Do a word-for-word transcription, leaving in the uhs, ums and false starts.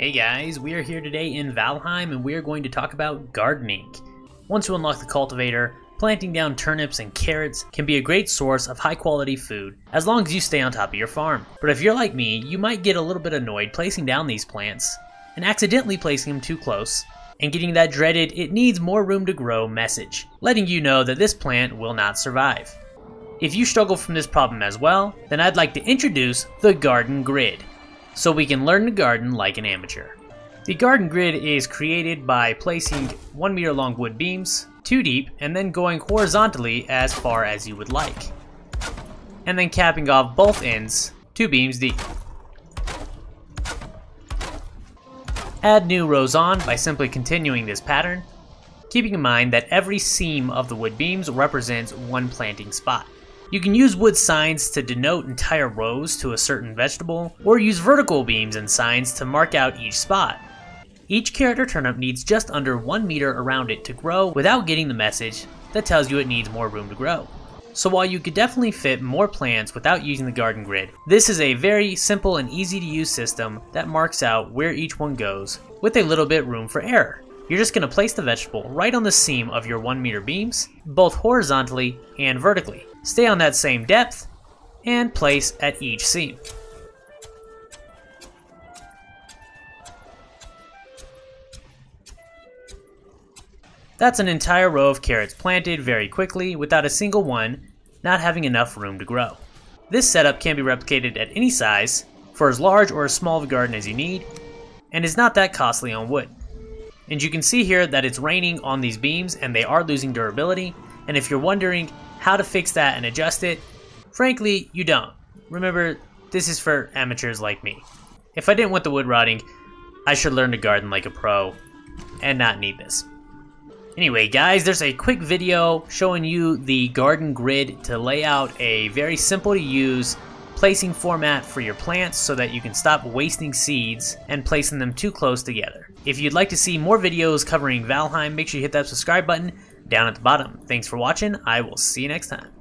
Hey guys, we are here today in Valheim and we are going to talk about gardening. Once you unlock the cultivator, planting down turnips and carrots can be a great source of high quality food as long as you stay on top of your farm. But if you're like me, you might get a little bit annoyed placing down these plants and accidentally placing them too close and getting that dreaded "it needs more room to grow" message, letting you know that this plant will not survive. If you struggle from this problem as well, then I'd like to introduce the garden grid, so we can learn to garden like an amateur. The garden grid is created by placing one meter long wood beams, two deep, and then going horizontally as far as you would like. And then capping off both ends, two beams deep. Add new rows on by simply continuing this pattern, keeping in mind that every seam of the wood beams represents one planting spot. You can use wood signs to denote entire rows to a certain vegetable, or use vertical beams and signs to mark out each spot. Each carrot or turnip needs just under one meter around it to grow without getting the message that tells you it needs more room to grow. So while you could definitely fit more plants without using the garden grid, this is a very simple and easy to use system that marks out where each one goes with a little bit room for error. You're just going to place the vegetable right on the seam of your one meter beams, both horizontally and vertically. Stay on that same depth and place at each seam. That's an entire row of carrots planted very quickly without a single one not having enough room to grow. This setup can be replicated at any size for as large or as small of a garden as you need, and is not that costly on wood. And you can see here that it's raining on these beams and they are losing durability, and if you're wondering how to fix that and adjust it, frankly, you don't. Remember, this is for amateurs like me. If I didn't want the wood rotting, I should learn to garden like a pro and not need this. Anyway guys, there's a quick video showing you the garden grid to lay out a very simple to use placing format for your plants so that you can stop wasting seeds and placing them too close together. If you'd like to see more videos covering Valheim, make sure you hit that subscribe button down at the bottom. Thanks for watching. I will see you next time.